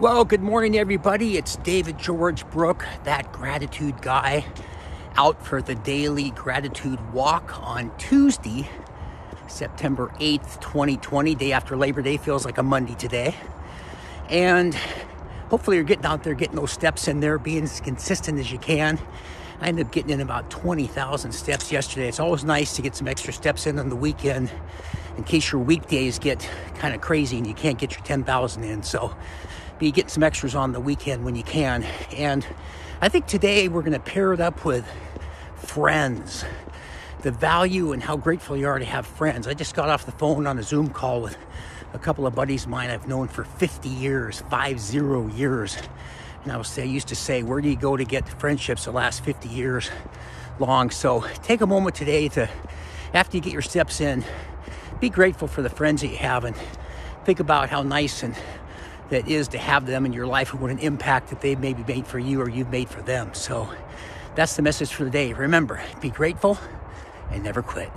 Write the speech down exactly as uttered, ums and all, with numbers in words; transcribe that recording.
Well, good morning, everybody. It's David George Brooke, That Gratitude Guy, out for the daily gratitude walk on Tuesday, September eighth, twenty twenty, day after Labor Day. Feels like a Monday today. And hopefully you're getting out there, getting those steps in there, being as consistent as you can. I ended up getting in about twenty thousand steps yesterday. It's always nice to get some extra steps in on the weekend in case your weekdays get kind of crazy and you can't get your ten thousand in. So be getting some extras on the weekend when you can. And I think today we're going to pair it up with friends. The value and how grateful you are to have friends. I just got off the phone on a Zoom call with a couple of buddies of mine I've known for fifty years, five zero years. And I, was, I used to say, where do you go to get friendships that last fifty years long? So take a moment today to, after you get your steps in, be grateful for the friends that you have and think about how nice and that is to have them in your life and what an impact that they've maybe made for you or you've made for them. So that's the message for the day. Remember, be grateful and never quit.